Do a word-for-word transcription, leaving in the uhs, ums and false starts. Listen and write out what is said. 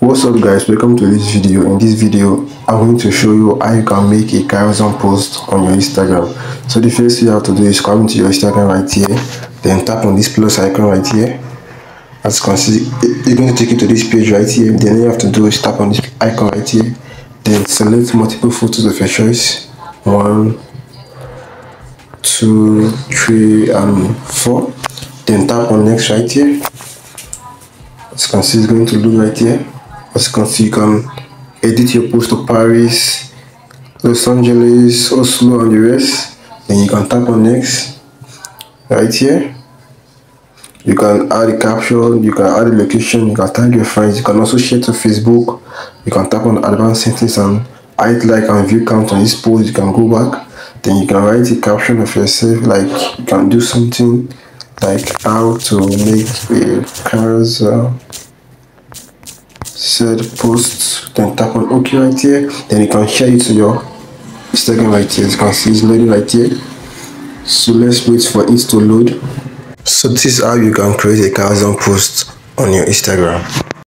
What's up guys, welcome to this video. In this video I'm going to show you how you can make a carousel post on your Instagram. So the first thing you have to do is come to your Instagram right here, then tap on this plus icon right here. As you can see, you're going to take you to this page right here. Then you have to do is tap on this icon right here, then select multiple photos of your choice, one two three and four, then tap on next right here. As you can see, it's going to look right here. As you can see, you can edit your post to Paris, Los Angeles, Oslo and the rest. Then you can tap on next right here. You can add a caption, you can add a location, you can tag your friends, you can also share to Facebook. You can tap on advanced settings and add like and view count on this post. You can go back, then you can write a caption of yourself, like you can do something like how to make a carousel said post, then tap on OK right here. Then you can share it to your Instagram right here. As you can see, it's loading right here, so let's wait for it to load. So this is how you can create a carousel post on your Instagram.